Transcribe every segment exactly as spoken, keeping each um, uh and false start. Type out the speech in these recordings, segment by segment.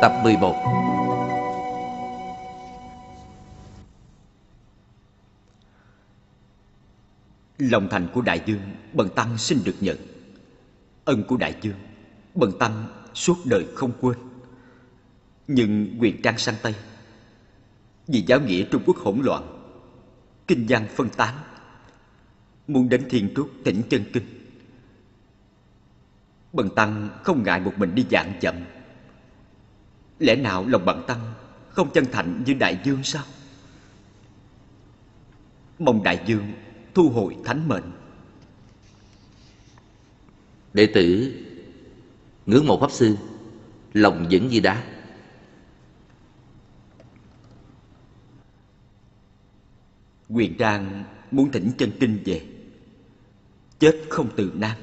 Tập mười một. Lòng thành của Đại Dương bần tăng xin được nhận. Ân của Đại Dương bần tăng suốt đời không quên. Nhưng Huyền Trang sang Tây, vì giáo nghĩa Trung Quốc hỗn loạn, kinh văn phân tán, muốn đến Thiên Trúc tỉnh chân kinh. Bần tăng không ngại một mình đi vạn dặm. Lẽ nào lòng bần tăng không chân thành như Đại Dương sao? Mong Đại Dương thu hồi thánh mệnh. Đệ tử ngưỡng mộ pháp sư, lòng vững như đá. Huyền Trang muốn thỉnh chân kinh về, chết không từ nan.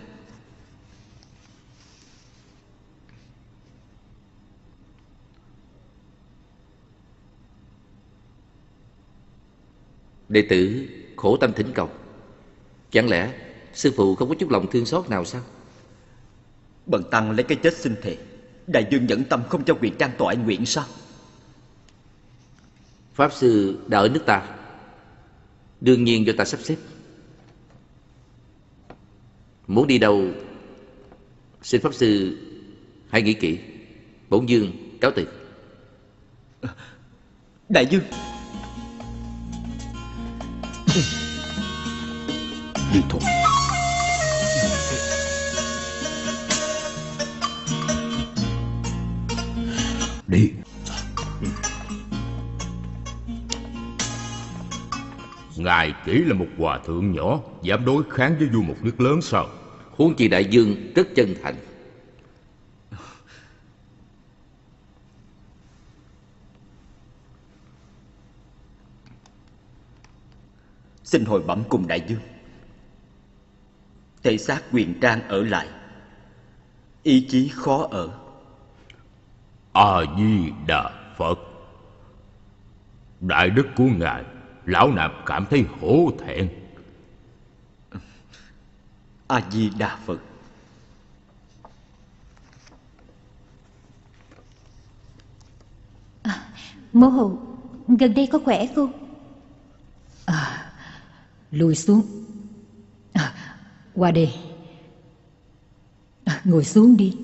Đệ tử khổ tâm thỉnh cầu. Chẳng lẽ sư phụ không có chút lòng thương xót nào sao? Bần tăng lấy cái chết xin thề, Đại Dương nhẫn tâm không cho Huyền Trang tọa nguyện sao? Pháp sư đã ở nước ta, đương nhiên do ta sắp xếp. Muốn đi đâu xin pháp sư hãy nghĩ kỹ. Bổn Dương cáo từ. Đại Dương, đi thôi. Đi. Ngài chỉ là một hòa thượng nhỏ, dám đối kháng với vua một nước lớn sao? Huống chi Đại Dương rất chân thành. Xin hồi bẩm cùng Đại Dương, thể xác Huyền Trang ở lại, ý chí khó ở. A-di-đà-phật. Đại đức của ngài, lão nạp cảm thấy hổ thẹn. A-di-đà-phật. À, mô hồ, gần đây có khỏe không? À, lùi xuống. À, qua đây. À, ngồi xuống đi.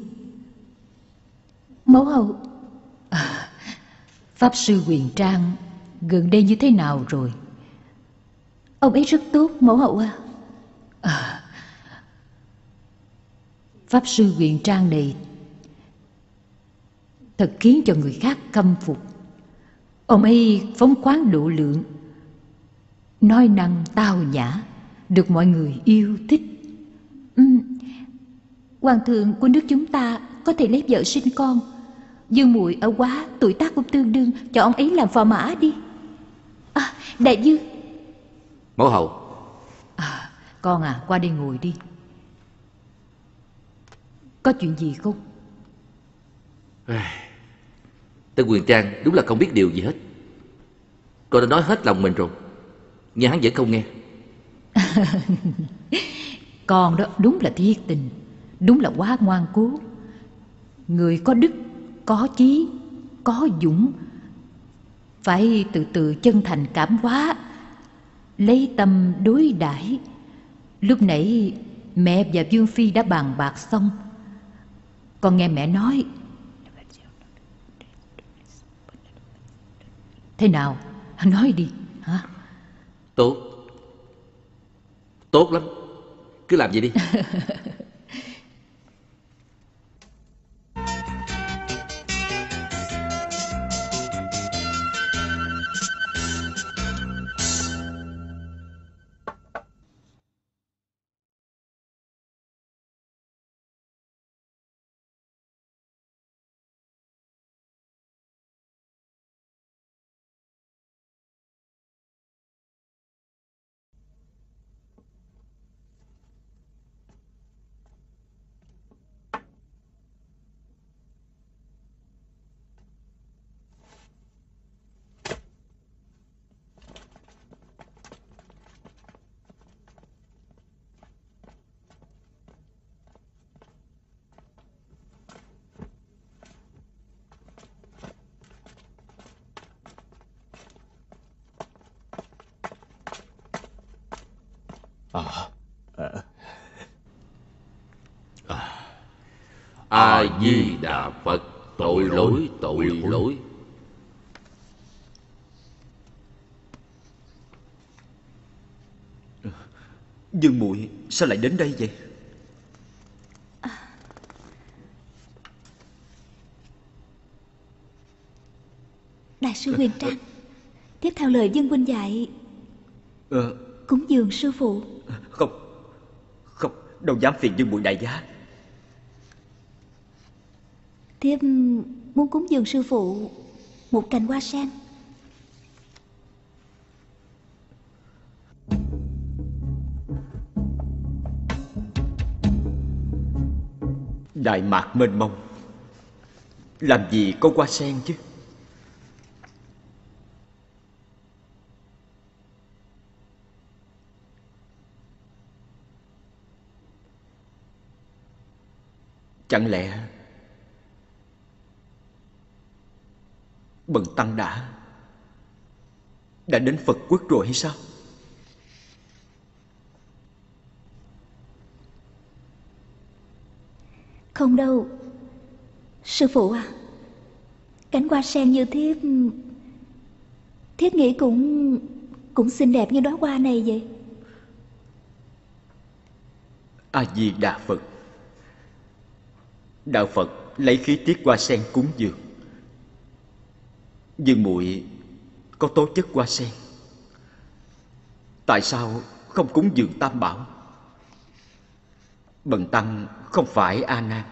Mẫu hậu. À, pháp sư Huyền Trang gần đây như thế nào rồi? Ông ấy rất tốt mẫu hậu à. À, pháp sư Huyền Trang này thật khiến cho người khác khâm phục. Ông ấy phóng khoáng độ lượng, nói năng tao nhã, được mọi người yêu thích. Ừ. Hoàng thượng của nước chúng ta có thể lấy vợ sinh con. Dương Mụi ở quá, tuổi tác cũng tương đương, cho ông ấy làm phò mã đi. À, Đại Dương. Mẫu hậu. À, con à, qua đây ngồi đi. Có chuyện gì không? À, tên Huyền Trang đúng là không biết điều gì hết. Con đã nói hết lòng mình rồi, nhưng hắn vẫn không nghe. Con đó đúng là thiệt tình, đúng là quá ngoan cố. Người có đức, có chí, có dũng, phải từ từ chân thành cảm hóa, lấy tâm đối đãi. Lúc nãy mẹ và Dương Phi đã bàn bạc xong. Con nghe mẹ nói. Thế nào? Nói đi. Hả? Tốt. Tốt lắm. Cứ làm vậy đi. A-di-đà-phật, tội lỗi, tội lỗi. Dương Mụi, sao lại đến đây vậy? Đại sư Huyền Trang, tiếp theo lời Dương Huynh dạy, ờ, cúng dường sư phụ. Không, không, đâu dám phiền Dương Mụi đại giá. Thiếp muốn cúng dường sư phụ một cành hoa sen. Đại mạc mênh mông, làm gì có hoa sen chứ? Chẳng lẽ bần tăng đã đã đến Phật quốc rồi hay sao? Không đâu sư phụ à, cánh hoa sen như thiếp thiếp nghĩ cũng cũng xinh đẹp như đóa hoa này vậy. A-di-đà-phật, đạo Phật lấy khí tiết hoa sen cúng dường. Dương Mụi có tố chất hoa sen, tại sao không cúng dường tam bảo? Bần tăng không phải A Nan,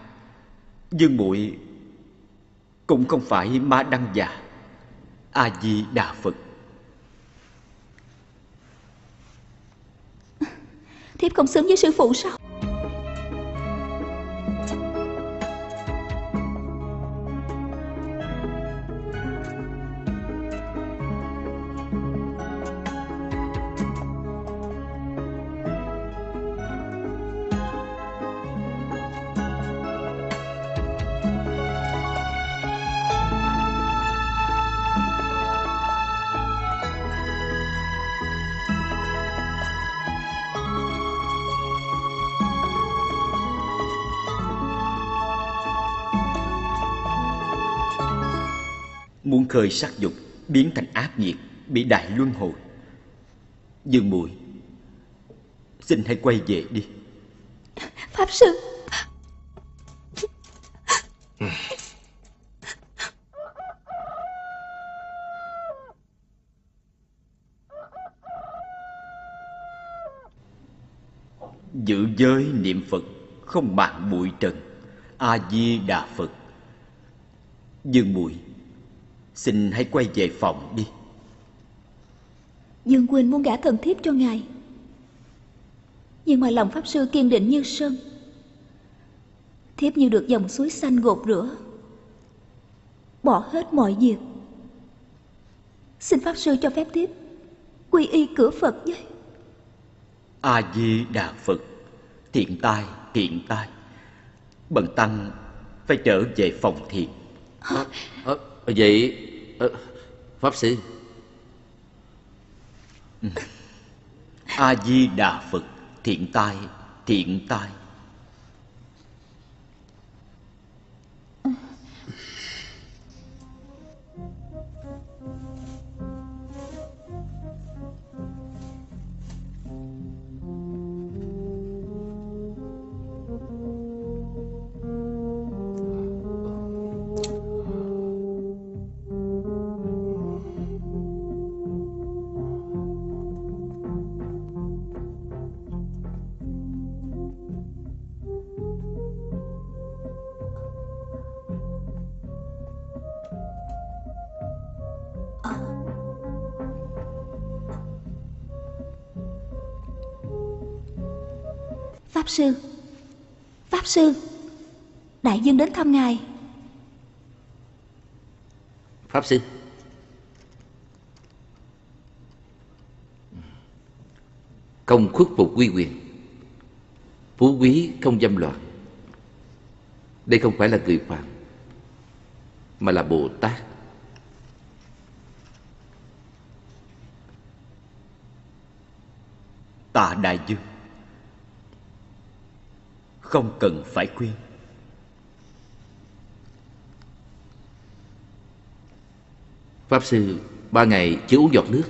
Dương Mụi cũng không phải Ma Đăng Già. A Di Đà Phật, thiếp không xứng với sư phụ sao? Muốn khơi sắc dục biến thành ác nhiệt, bị đại luân hồi. Dương Mụi, xin hãy quay về đi. Pháp sư, giữ giới niệm Phật, không màng bụi trần. A Di Đà Phật. Dương Mụi, xin hãy quay về phòng đi. Dương Quỳnh muốn gả thần thiếp cho ngài, nhưng mà lòng pháp sư kiên định như sơn. Thiếp như được dòng suối xanh gột rửa, bỏ hết mọi việc. Xin pháp sư cho phép thiếp quy y cửa Phật với. A Di Đà Phật, thiện tai, thiện tai. Bần tăng phải trở về phòng thiền. à, à. Vậy pháp sư. A Di Đà Phật, thiện tai, thiện tai. Pháp sư, Pháp sư, đại dương đến thăm ngài. Pháp sư, không khuất phục quy quyền, phú quý không dâm loạn. Đây không phải là người phàm, mà là Bồ Tát. Tạ đại dương. không cần phải khuyên. Pháp sư ba ngày chưa uống giọt nước,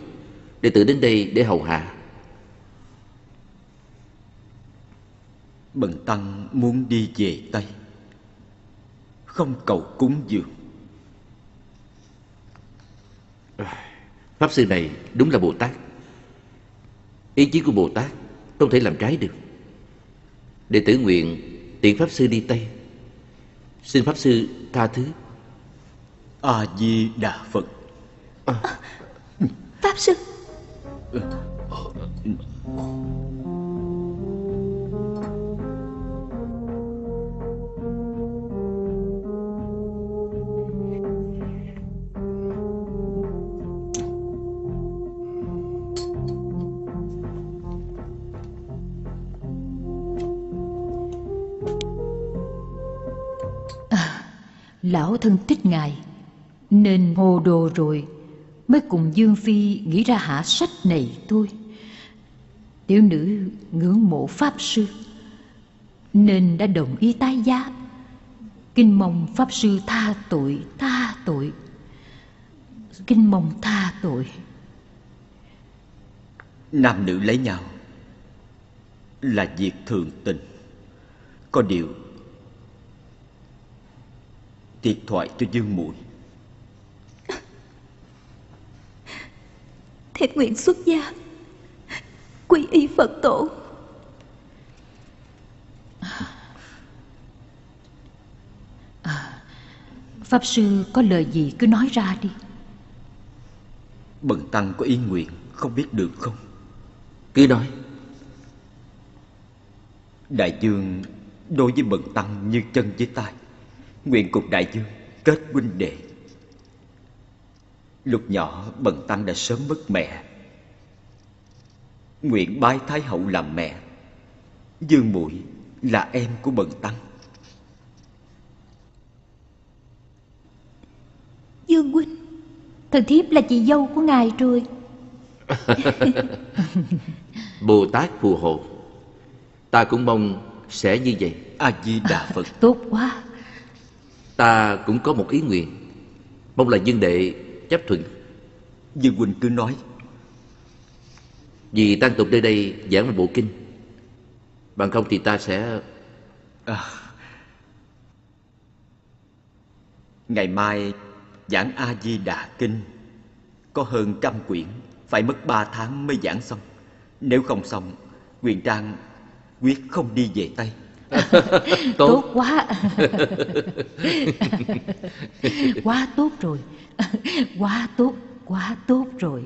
đệ tử đến đây để hầu hạ. Bần tăng muốn đi về Tây, không cầu cúng dường. Pháp sư này đúng là Bồ Tát. Ý chí của Bồ Tát không thể làm trái được. Đệ tử nguyện tiện Pháp sư đi Tây, xin Pháp sư tha thứ. A-di-đà-phật. À. Pháp sư. À, lão thân thích ngài nên hồ đồ rồi, mới cùng Dương Phi nghĩ ra hạ sách này thôi. Tiểu nữ ngưỡng mộ Pháp sư nên đã đồng ý tái giá. Kính mong Pháp sư tha tội, tha tội. Kính mong tha tội. Nam nữ lấy nhau là việc thường tình. Có điều thiệt thoại cho Dương Mụi. Thiệt nguyện xuất gia, quy y Phật tổ. À, Pháp sư có lời gì cứ nói ra đi. Bần tăng có ý nguyện không biết được không? Cứ nói. Đại dương đối với bần tăng như chân với tay, nguyện cùng đại dương kết huynh đệ. Lúc nhỏ bần tăng đã sớm mất mẹ, nguyện bái Thái Hậu làm mẹ. Dương Mụi là em của bần tăng. Dương huynh, thần thiếp là chị dâu của ngài rồi. Bồ Tát phù hộ, ta cũng mong sẽ như vậy. A-di-đà-phật. À, tốt quá. Ta cũng có một ý nguyện, mong là dương đệ chấp thuận. Dương huynh cứ nói. Vì tăng tục nơi đây giảng một bộ kinh, bằng không thì ta sẽ... À, ngày mai giảng A-di-đà kinh, có hơn trăm quyển, phải mất ba tháng mới giảng xong. Nếu không xong, Huyền Trang quyết không đi về Tây. Tốt. Tốt quá. Quá tốt rồi. Quá tốt, quá tốt rồi.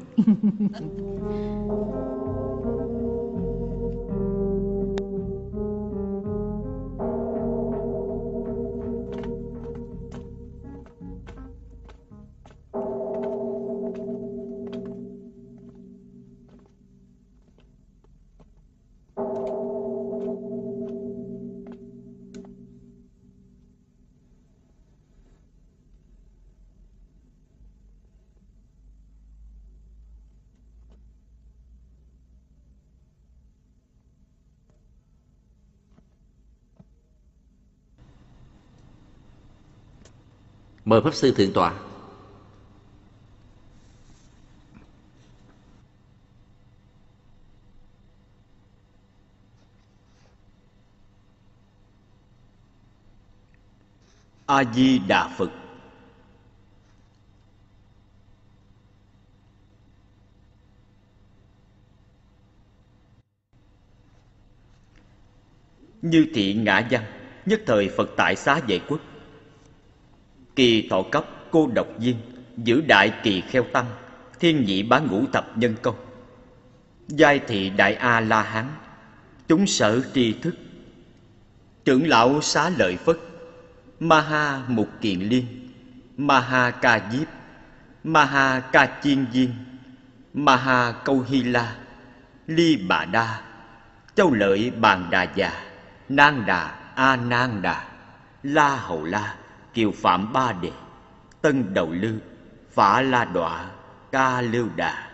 Mời Pháp sư thượng tọa. A-di-đà-phật. Như thị ngã văn, nhất thời Phật tại xá vệ quốc. Kỳ thọ cấp cô độc viên, giữ đại kỳ kheo tăng, thiên nhị bá ngũ tập nhân công. Giai thị đại A-la-hán, chúng sở tri thức. Trưởng lão xá lợi Phất, Maha Mục Kiền Liên, Maha Ca Diếp, Maha Ca Chiên Viên, Maha Câu Hy La, Ly Bà Đa, Châu Lợi Bàn Đà Già, Nang Đà A Nang Đà, La Hầu La, Kiều Phạm Ba Đề, Tân Đầu Lư, Phả La Đọa, Ca Lưu Đà.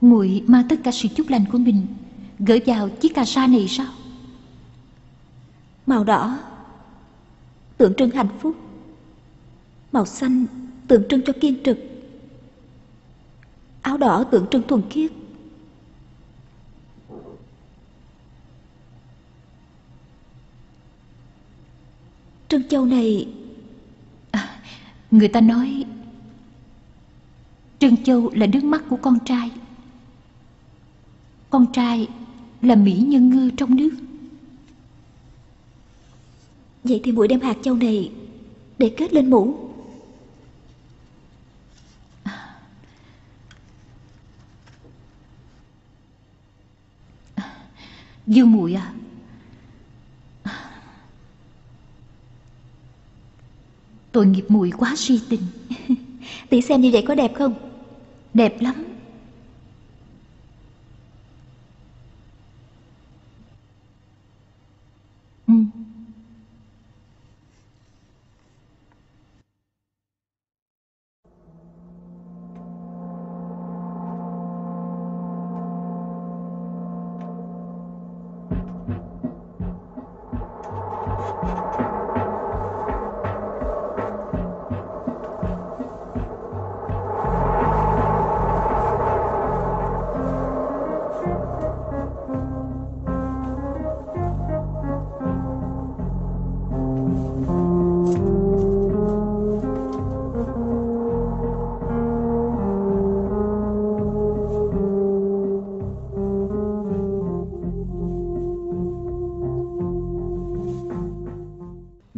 Muội mang tất cả sự chúc lành của mình gửi vào chiếc cà sa này sao? Màu đỏ tượng trưng hạnh phúc, màu xanh tượng trưng cho kiên trực, áo đỏ tượng trưng thuần khiết. Trân châu này, à, người ta nói trân châu là nước mắt của con trai. Con trai là mỹ nhân ngư trong nước. Vậy thì muội đem hạt châu này để kết lên mũ. À. À. Dương muội à, à. Tội nghiệp muội quá si tình. Tỷ xem như vậy có đẹp không? Đẹp lắm. Ừ.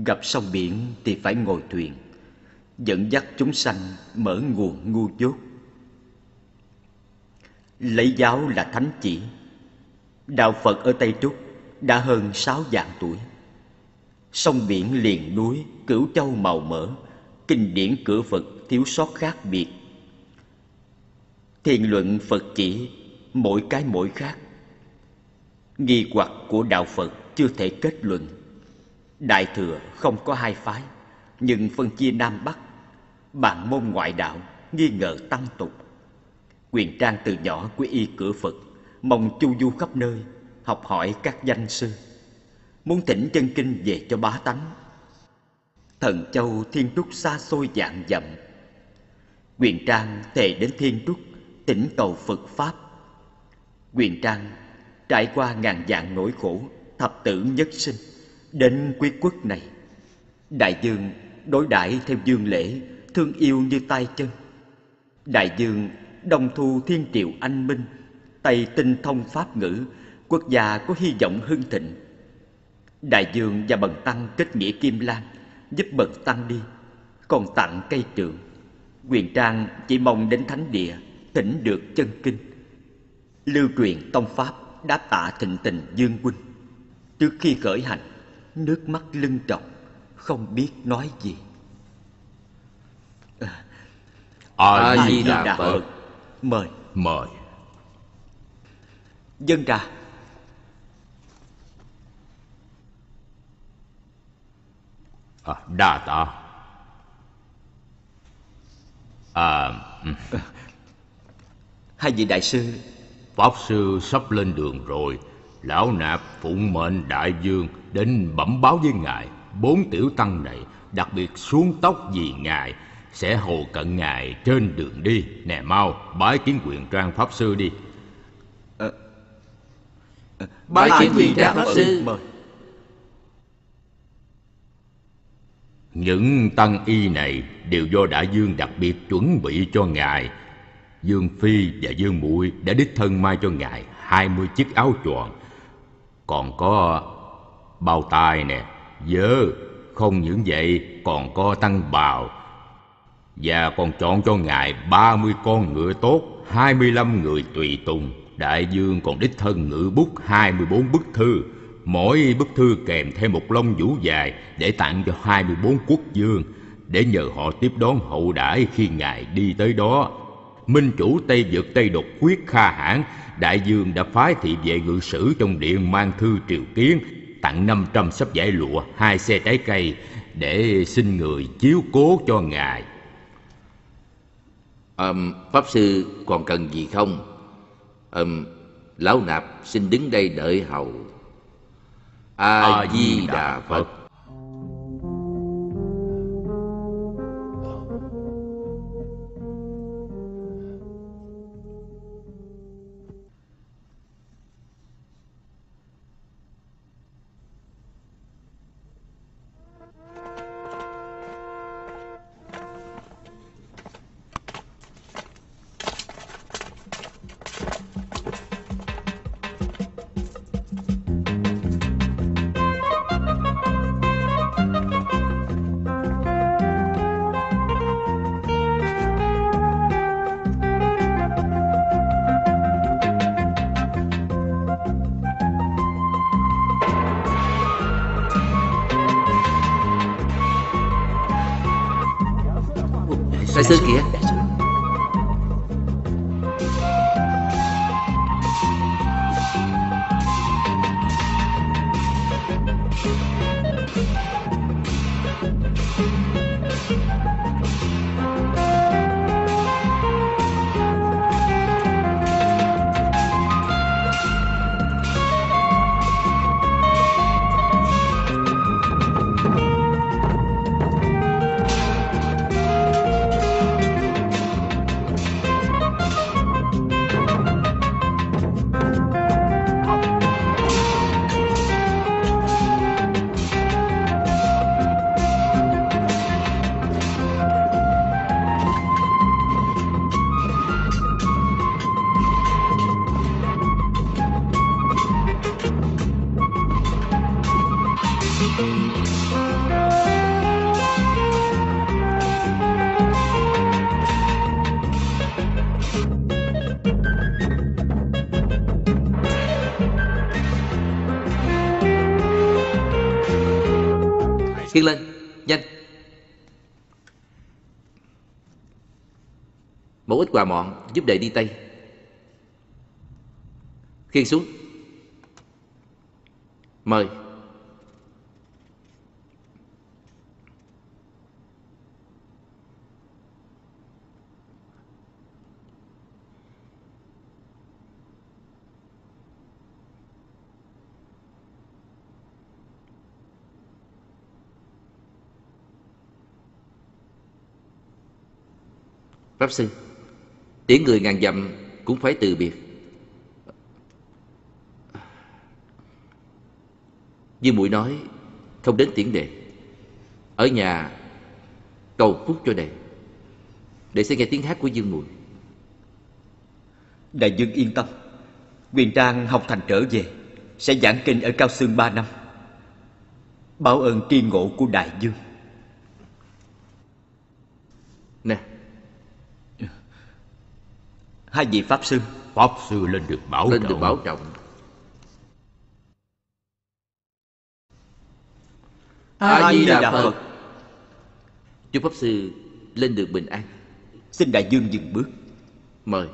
Gặp sông biển thì phải ngồi thuyền, dẫn dắt chúng sanh mở nguồn ngu dốt. Lấy giáo là thánh chỉ. Đạo Phật ở Tây Trúc đã hơn sáu vạn tuổi. Sông biển liền núi, cửu châu màu mỡ, kinh điển cửa Phật thiếu sót khác biệt. Thiền luận Phật chỉ mỗi cái mỗi khác. Nghi hoặc của đạo Phật chưa thể kết luận. Đại thừa không có hai phái, nhưng phân chia Nam Bắc, bàn môn ngoại đạo, nghi ngờ tăng tục. Huyền Trang từ nhỏ quy y cửa Phật, mong chu du khắp nơi, học hỏi các danh sư, muốn thỉnh chân kinh về cho bá tánh. Thần châu Thiên Trúc xa xôi vạn dặm, Huyền Trang thề đến Thiên Trúc tỉnh cầu Phật pháp. Huyền Trang trải qua ngàn vạn nỗi khổ, thập tử nhất sinh. Đến quý quốc này, Đại Dương đối đãi theo dương lễ, thương yêu như tay chân. Đại Dương đồng thu thiên triều anh minh, Tây tinh thông pháp ngữ, quốc gia có hy vọng hưng thịnh. Đại Dương và Bần Tăng kết nghĩa kim lan, giúp Bần Tăng đi, còn tặng cây trượng. Huyền Trang chỉ mong đến thánh địa, thỉnh được chân kinh, lưu truyền tông pháp, đáp tạ thịnh tình Dương huynh. Trước khi khởi hành, nước mắt lưng trọng, không biết nói gì. A-di-đà-phật. Mời. Mời. Dân trà. À, đa tạ. À, hai vị đại sư. Pháp sư sắp lên đường rồi. Lão nạp phụng mệnh Đại Dương đến bẩm báo với ngài, bốn tiểu tăng này đặc biệt xuống tóc vì ngài, sẽ hầu cận ngài trên đường đi. Nè mau bái kiến Huyền Trang pháp sư đi. À, à, bái, bái kiến Huyền Trang pháp sư. Mời. Những tăng y này đều do Đại Dương đặc biệt chuẩn bị cho ngài. Dương Phi và Dương Mụi đã đích thân mai cho ngài hai mươi chiếc áo choàng, còn có bao tay nè, vớ. Không những vậy còn có tăng bào, và còn chọn cho ngài ba mươi con ngựa tốt, hai mươi lăm người tùy tùng. Đại Dương còn đích thân ngự bút hai mươi bốn bức thư, mỗi bức thư kèm thêm một lông vũ dài, để tặng cho hai mươi bốn quốc vương, để nhờ họ tiếp đón hậu đãi khi ngài đi tới đó. Minh chủ Tây Dược Tây Đột Quyết Kha hãn, Đại Dương đã phái thị vệ ngự sử trong điện mang thư triều kiến, tặng năm trăm sấp vải lụa, hai xe trái cây, để xin người chiếu cố cho ngài. À, Pháp sư còn cần gì không? Ừm, lão nạp xin đứng đây đợi hầu. A-di-đà-phật. Đại sư kìa. Khiêng lên, nhanh. Một ít quà mọn giúp đệ đi Tây. Khiêng xuống. Mời. Pháp sư, tiếng người ngàn dặm cũng phải từ biệt. Dương Mụi nói không đến tiễn đệ, ở nhà cầu phúc cho đệ. Đệ sẽ nghe tiếng hát của Dương Mụi. Đại Dương yên tâm, Huyền Trang học thành trở về sẽ giảng kinh ở Cao Xương ba năm, báo ơn tri ngộ của Đại Dương. Nè, hai vị pháp sư. Pháp sư lên được bảo lên trọng. Được bảo trọng. A Di Đà Phật. Chúc pháp sư lên được bình an. Xin Đại Dương dừng bước. Mời.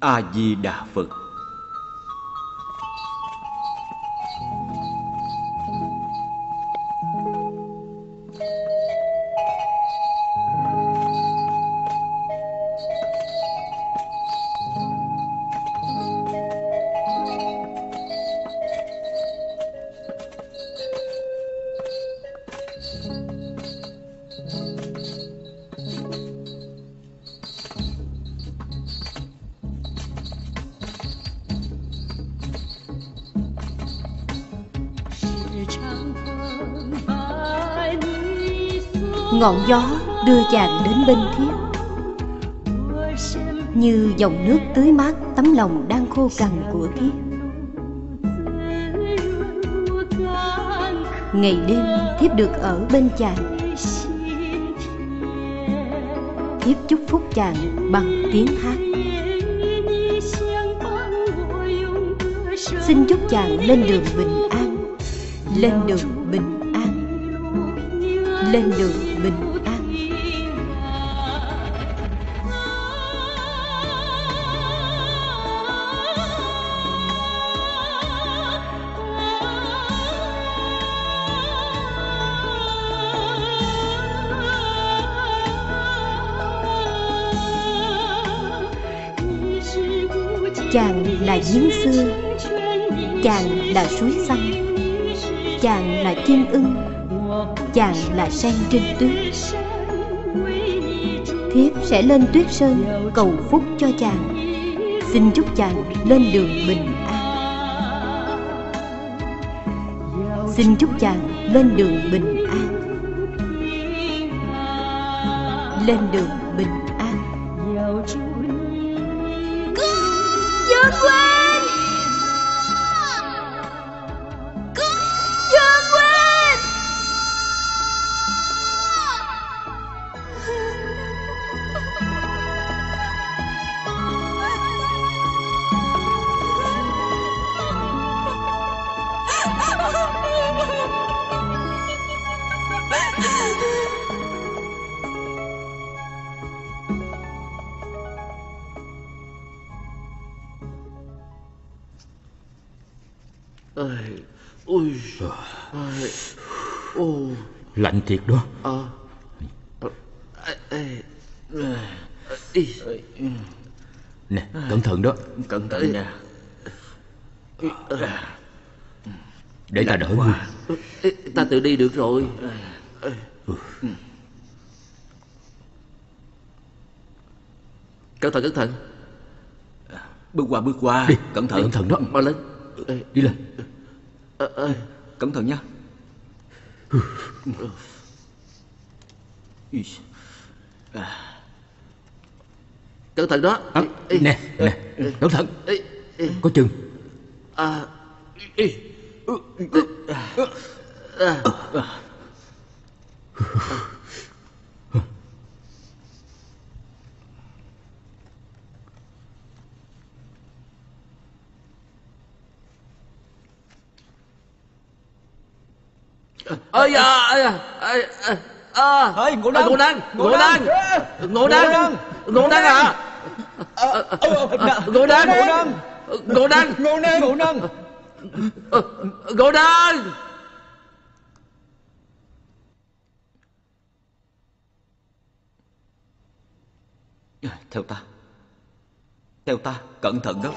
A-di-đà-phật. ngọn gió đưa chàng đến bên thiết, như dòng nước tưới mát tấm lòng đang khô cằn của thiết. Ngày đêm thiếp được ở bên chàng, thiếp chúc phúc chàng bằng tiếng hát. Xin chúc chàng lên đường bình an, lên đường bình an, lên đường bình an. Chàng là giếng xưa, chàng là suối xanh, chàng là chim ưng, chàng là sen trên tuyết. Thiếp sẽ lên Tuyết Sơn cầu phúc cho chàng. Xin chúc chàng lên đường bình an. Xin chúc chàng lên đường bình an, lên đường bình an. Dương Quỳnh! Dương Quỳnh! Lạnh thiệt đó. Nè, cẩn thận đó. Cẩn thận nè. Để ta đỡ qua. Ta tự đi được rồi. Cẩn thận, cẩn thận. Bước qua, bước qua. Đi, cẩn thận. Cẩn thận đó. Mau lên. Đi lên. Cẩn thận nha. Cẩn thận đó. À, nè, nè, cẩn thận. Có chừng. Ơi à, ơi ngộ năng, ngộ năng, ngộ năng, ngộ năng, ngộ năng à, ngộ năng, ngộ năng, ngộ năng, ngộ năng, ngộ năng. Theo ta, theo ta, cẩn thận đó,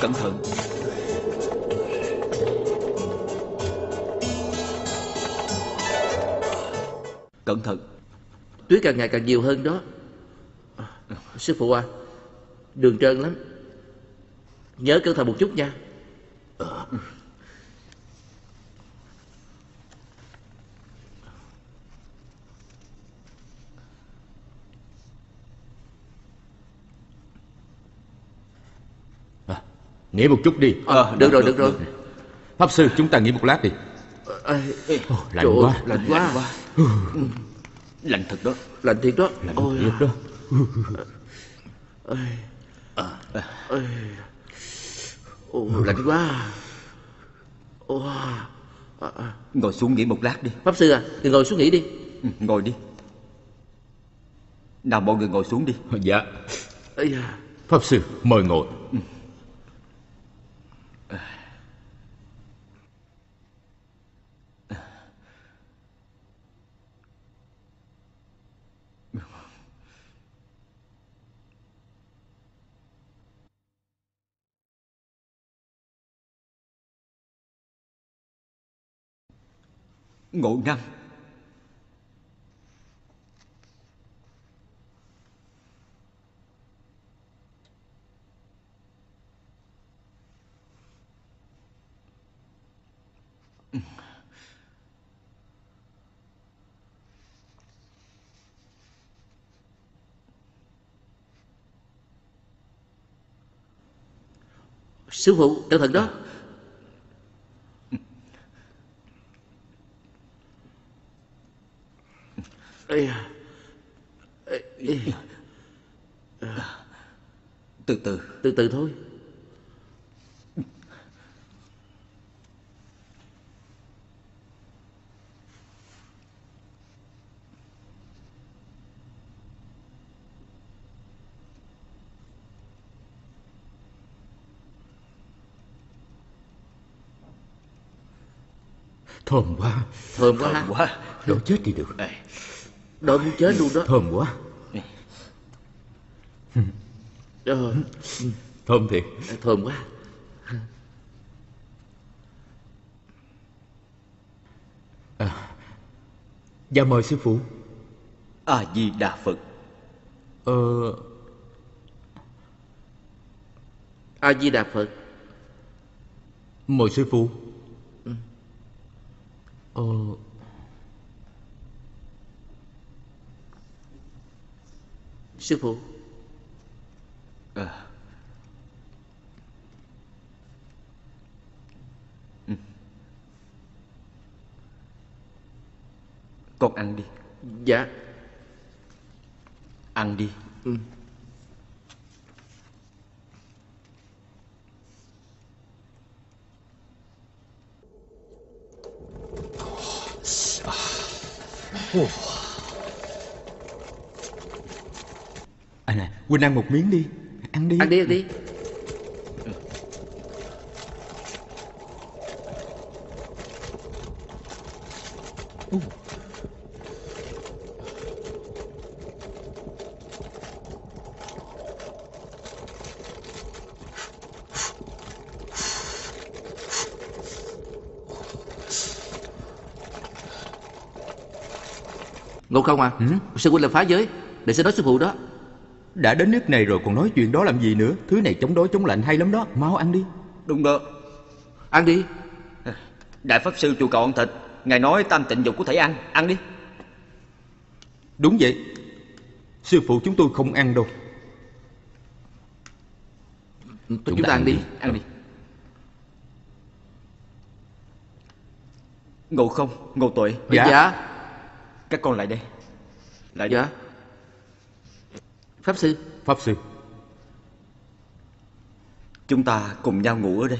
cẩn thận. Cẩn thận. Tuyết càng ngày càng nhiều hơn đó. Sư phụ à, đường trơn lắm. Nhớ cẩn thận một chút nha. À, nghỉ một chút đi. À, được rồi, được rồi. Pháp sư, chúng ta nghỉ một lát đi. À, oh, lạnh quá, ơi, lạnh quá, lạnh quá. Lạnh thật đó, lạnh thiệt đó, lạnh ôi thiệt à. Đó. À, à, à. Ồ, lạnh quá. Ồ, à, à. Ngồi xuống nghỉ một lát đi. Pháp sư à, thì ngồi xuống nghỉ đi. Ừ, ngồi đi. Nào mọi người ngồi xuống đi. Dạ. Pháp sư mời ngồi. Ừ. Ngộ năng. sư phụ cẩn thận đó. Từ từ, từ từ thôi. Thơm quá. Thơm quá. Thơm quá. Đổ chết đi được. Đổ muốn chết luôn đó. Thơm quá. Thơm thiệt. Thơm quá. À, dạ mời sư phụ. A-di-đà-phật. Ờ... A-di-đà-phật. Mời sư phụ. Ờ... Sư phụ. À. Ừ. Con ăn đi. Dạ. Ăn đi. Ừ. Oh. À nè, Quỳnh ăn một miếng đi. Ăn đi. Ăn đi, ăn đi. Uh. Ngộ không à? Ừ? Sư huynh là phá giới. Để sẽ nói sư phụ đó. Đã đến nước này rồi còn nói chuyện đó làm gì nữa. Thứ này chống đói chống lạnh hay lắm đó. Mau ăn đi. Đúng đó. Ăn đi. Đại Pháp Sư chùa cầu ăn thịt. Ngài nói tam tịnh dục có thể ăn. Ăn đi. Đúng vậy. Sư phụ chúng tôi không ăn đâu. Chúng, chúng ta ăn đi. đi Ăn đi. Ngộ không, Ngộ tuệ. Dạ, dạ. Các con lại đây. Lại đây. Dạ. Pháp sư. Pháp sư. Chúng ta cùng nhau ngủ ở đây.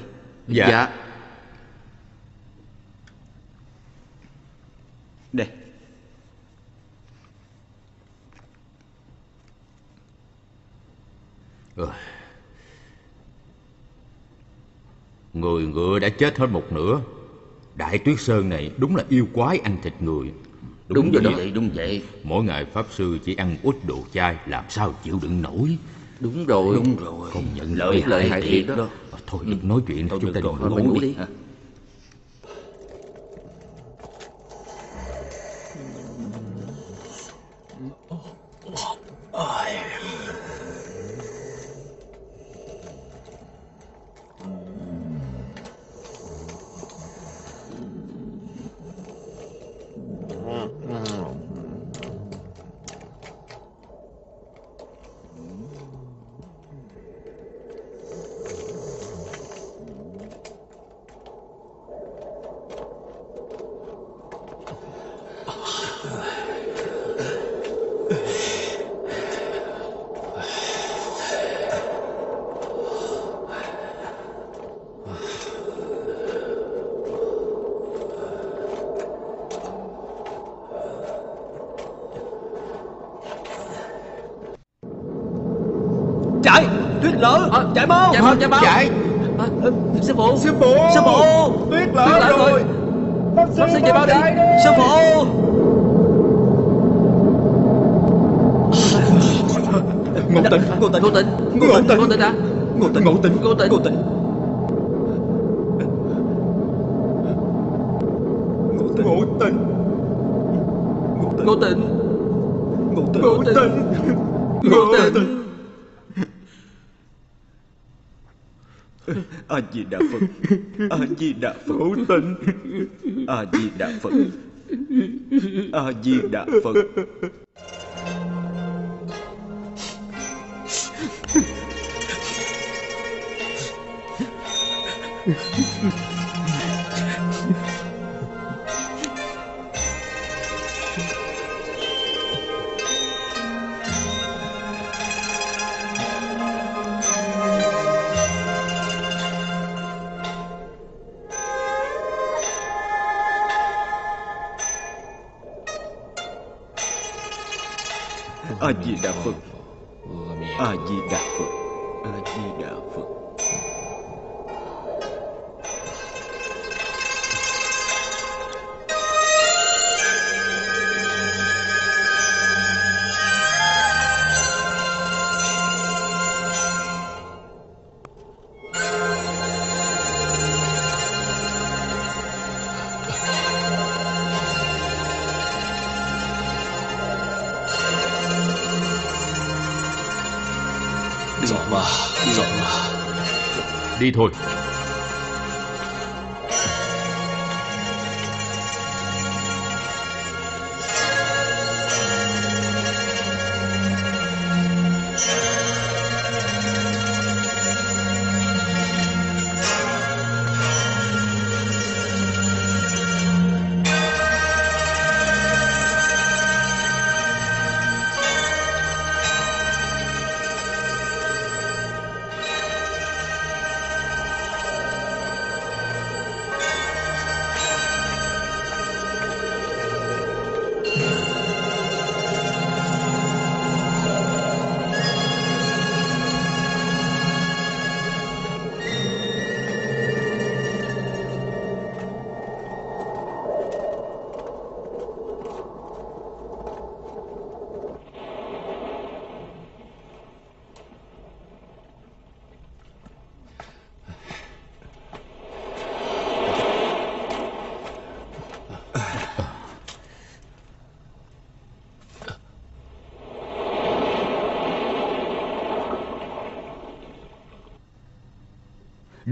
Dạ, dạ. Đây. Ừ. Người ngựa đã chết hết một nửa. Đại Tuyết Sơn này đúng là yêu quái ăn thịt người. Đúng, đúng vậy, vậy đúng vậy. Mỗi ngày Pháp Sư chỉ ăn út đồ chai, làm sao chịu đựng nổi. Đúng rồi, đúng rồi. Không nhận lợi lợi hại thiệt đó, đó. À, thôi ừ. đừng nói chuyện, thôi, chúng ta ngồi ngủ, ngủ đi, đi. Chạy. À, sư phụ, sư phụ, sư phụ, tuyết lỡ rồi. Pháp sư, sư chạy bao đi, sư phụ. Ngộ tịnh, ngộ tịnh, ngộ tịnh, ngộ tịnh, ngộ tịnh đã, ngộ tịnh, ngộ tịnh, ngộ tịnh, ngộ tịnh, ngộ tịnh, ngộ tịnh, ngộ tịnh, ngộ tịnh. A-di-đà Phật. A-di-đà Phật. Ngộ tịnh. A-di-đà Phật. A-di-đà Phật. A-di-đà-phật, A-di-đà-phật, A-di-đà-phật. Đi thôi.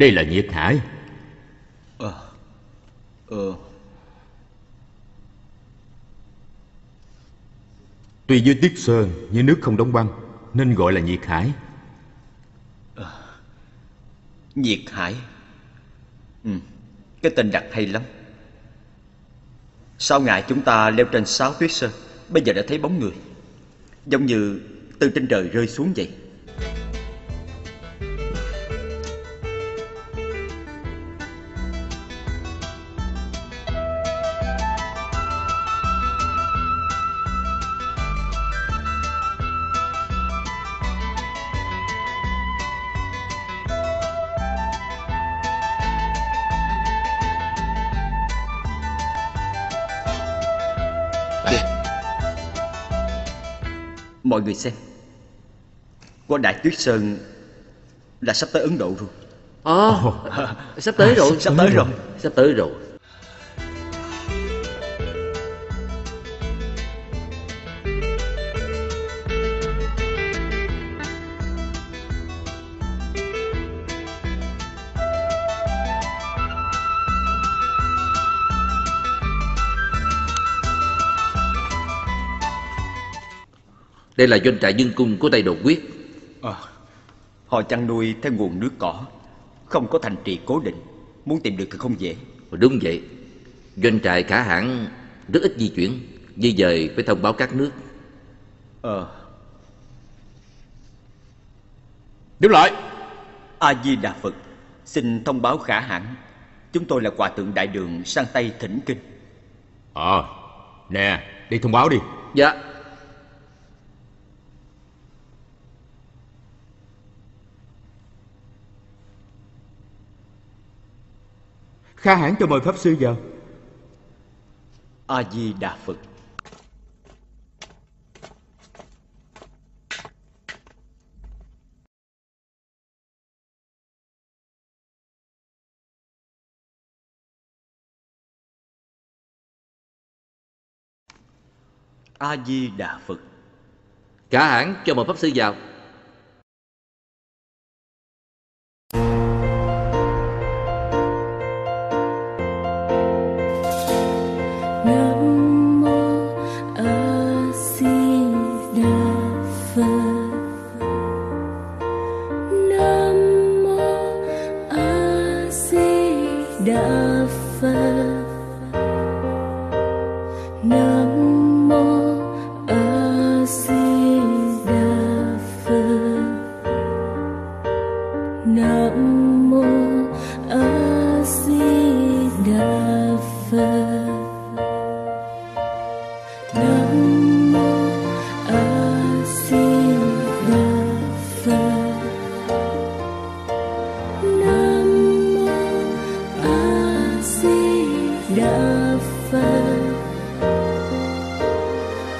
Đây là nhiệt hải. Ờ. Ờ. Tuy dưới Tuyết Sơn nhưng nước không đóng băng nên gọi là nhiệt hải. À, nhiệt hải. Ừ, cái tên đặt hay lắm. Sau ngày chúng ta leo trên sáu Tuyết Sơn, bây giờ đã thấy bóng người, giống như từ trên trời rơi xuống vậy. Mọi người xem, qua Đại Tuyết Sơn là sắp tới Ấn Độ rồi. À, oh. Sắp tới rồi, sắp tới rồi, sắp tới rồi. Đây là doanh trại dân cung của Tây Đột Quyết. À, họ chăn nuôi theo nguồn nước cỏ, không có thành trì cố định, muốn tìm được thì không dễ. Đúng vậy, doanh trại cả hãng rất ít di chuyển, di dời phải thông báo các nước. Ờ. À. Đứng lại. A-di-đà Phật, xin thông báo khả hãng, chúng tôi là Hòa Thượng Đại Đường sang Tây thỉnh kinh. Ờ, à, nè, đi thông báo đi. Dạ. Kha hãng cho mời Pháp Sư vào. A-di-đà Phật. A-di-đà Phật. Kha hãng cho mời Pháp Sư vào. See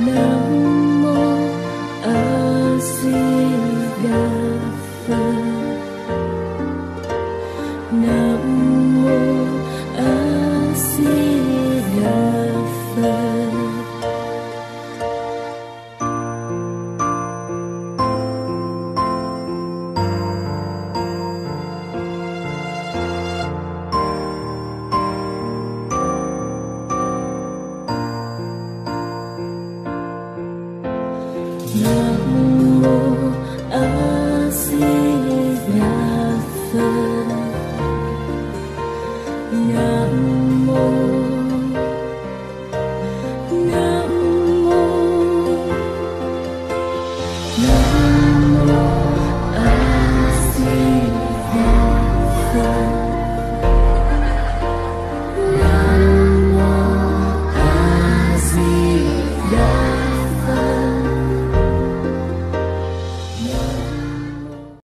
No.